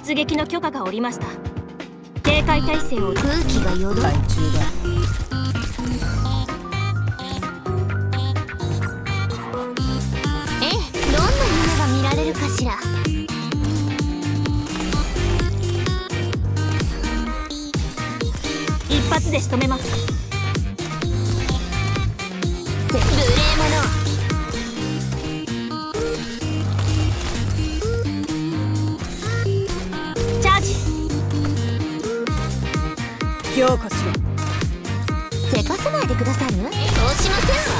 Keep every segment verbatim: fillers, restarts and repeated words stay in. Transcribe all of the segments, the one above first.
出撃の許可が下りました。警戒態勢を。空気がよどい中だ。ええ、どんなものが見られるかしら。一発で仕留めます。無礼者。ようこそ。せかさないでくださいね。そうしませんわ。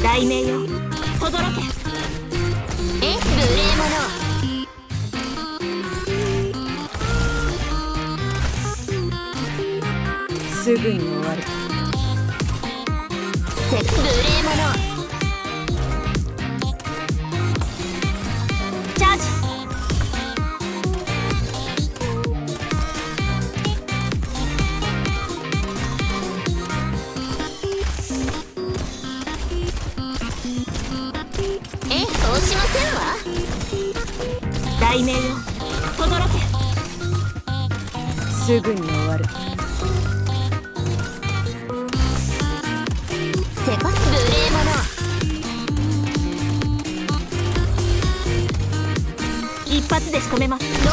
雷鳴よ、とどろけ。え、無礼者。すぐに終わる。せ、無礼者。雷鳴よ、とどろけ。すぐに終わる。せかす無礼者。一発で仕留めます。どんなものが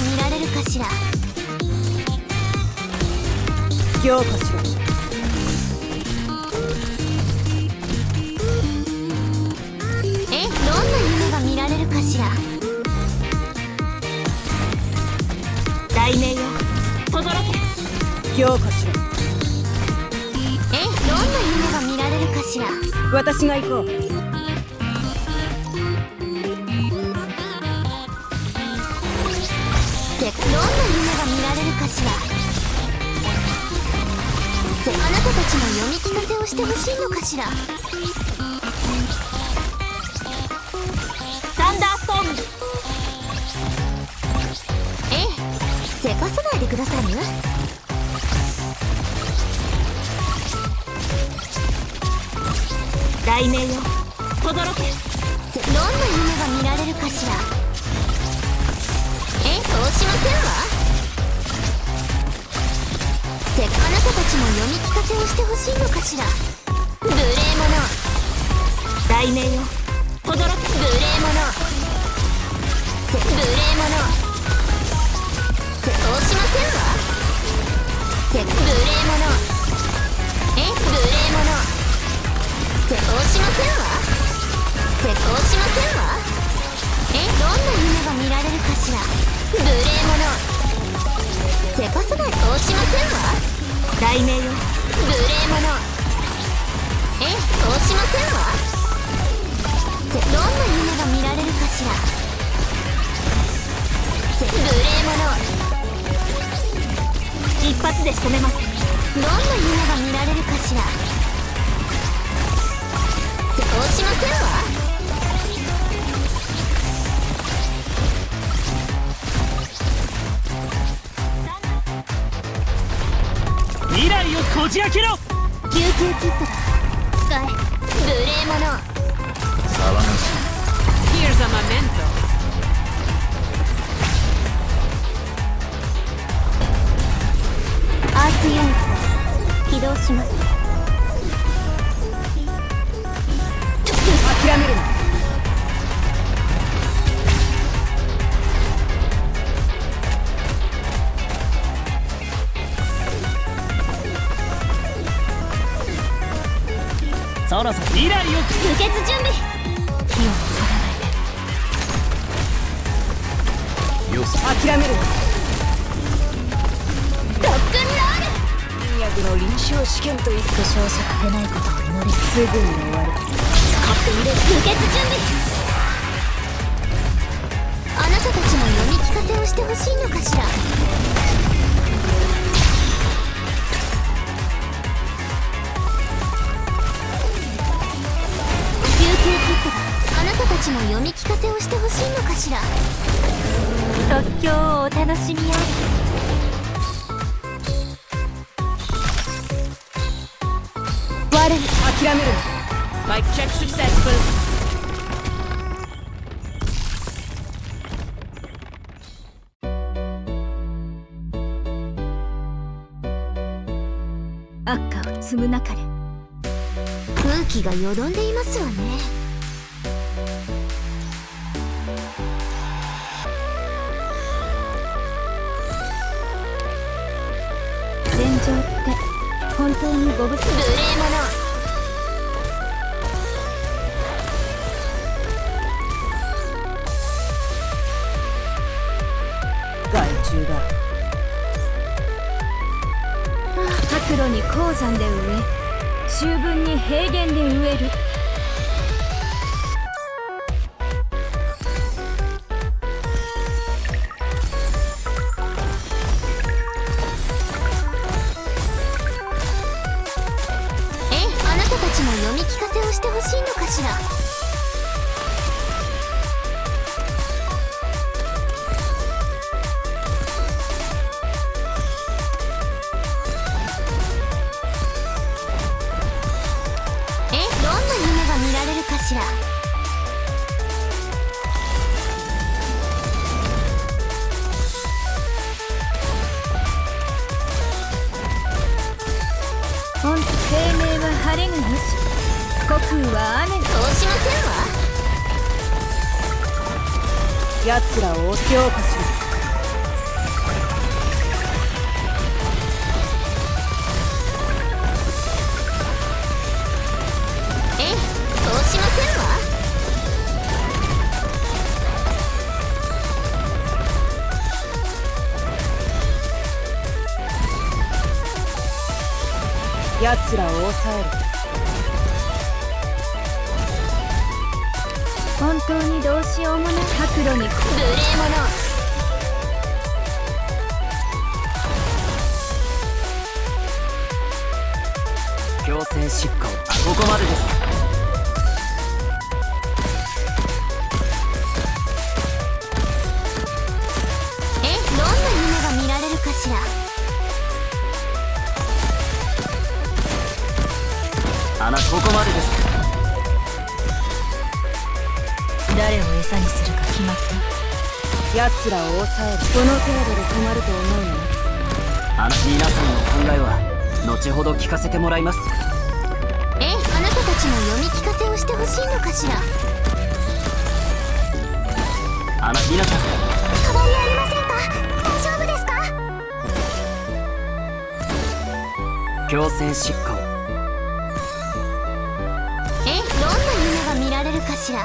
見られるかしら。ようこそ。え、どんなものが見られるかしら。雷鳴よ、とどろけ。ようこそ。え、どんな夢が見られるかしら。私が行こう。せ、どんな夢が見られるかしら。せ、あなたたちの読み聞かせをしてほしいのかしら。サンダーストーム。せかさないでくださいね。雷鳴よ、とどろけ。どんな夢が見られるかしら。え、そうしませんわ。せ、あなたたちも読み聞かせをしてほしいのかしら。無礼者。雷鳴よ、とどろけ。無礼者。せ、無礼者。そうしませんわ。無礼者。え、無礼者。そうしませんわ。そうしませんわ。え、どんな夢が見られるかしら。無礼者。せかさない。そうしませんわ。雷鳴よ、無礼者。え、そうしませんわ。どんな夢が見られるかしら。無礼者。一発で仕留めます。どんな夢が見られるかしら。そうしませんわ。未来をこじ開けろ。救急キットだ。使え。無礼者。騒がしい。 Here's a memento。アーツユニット起動します。諦めるな。そろそろ未来を受け継ぐ準備。火を注がないでよし。諦めるな。臨床試験といって消息出ないことを祈り、すぐに終わる。使っている。輸血準備。あなたたちも読み聞かせをしてほしいのかしら。救急キットだ。あなたたちも読み聞かせをしてほしいのかしら。即興をお楽しみあれ。諦める。マイクチェックサクセスフル。悪歌を紡なかれ。空気がよどんでいますわね。戦場って本当にご無事。無礼者。白露に鉱山で植え、秋分に平原で植える。え、あなたたちも読み聞かせをしてほしいのかしら。本生命は晴れによし、虚空は雨に。そうしませんわ。奴らをお手をこし。奴らを抑える。本当にどうしようもない白露に無礼者。強制執行、ここまでです。え、どんな夢が見られるかしら。あなここまでです。誰を餌にするか決まった。奴らを抑える。この程度で止まると思うの。あな皆さんの考えは後ほど聞かせてもらいます。ええ、あなたたちも読み聞かせをしてほしいのかしら。あな皆さん、変わりありませんか。大丈夫ですか。強制執行。かしら。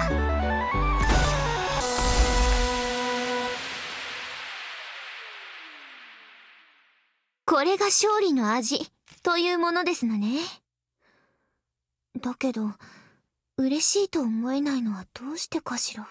これが勝利の味というものですのね。だけど嬉しいと思えないのはどうしてかしら。